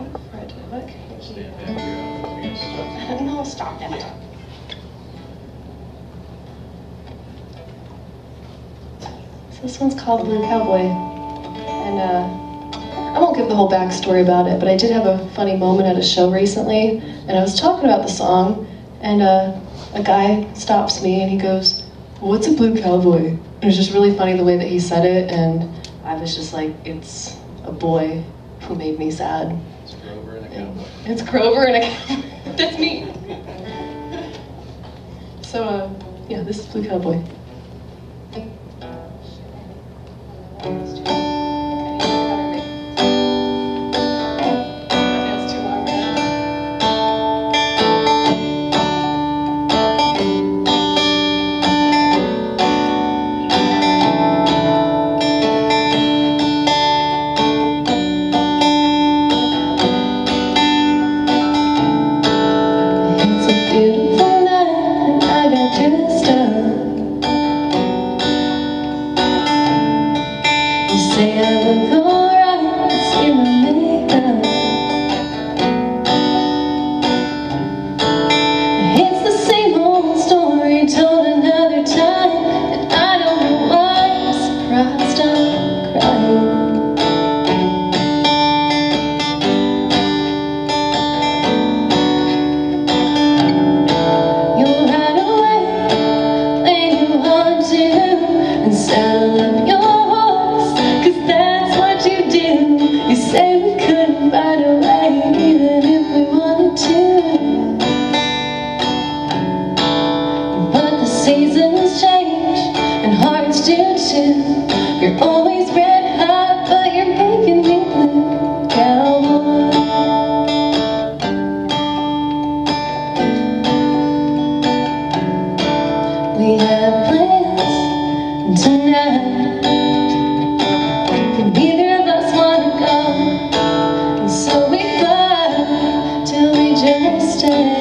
Stand back here up against the... No, stop that. Yeah. So this one's called Blue Cowboy, and I won't give the whole backstory about it, but I did have a funny moment at a show recently, and I was talking about the song, and a guy stops me and he goes, well, what's a blue cowboy? And it was just really funny the way that he said it, and I was just like, it's a boy who made me sad. It's Grover and a cowboy. It's Grover and a cowboy. That's me. So, yeah, this is Blue Cowboy. You're always red hot, but you're making me blue, cowboy. We have plans tonight, and neither of us wanna go, and so we fly till we just stay.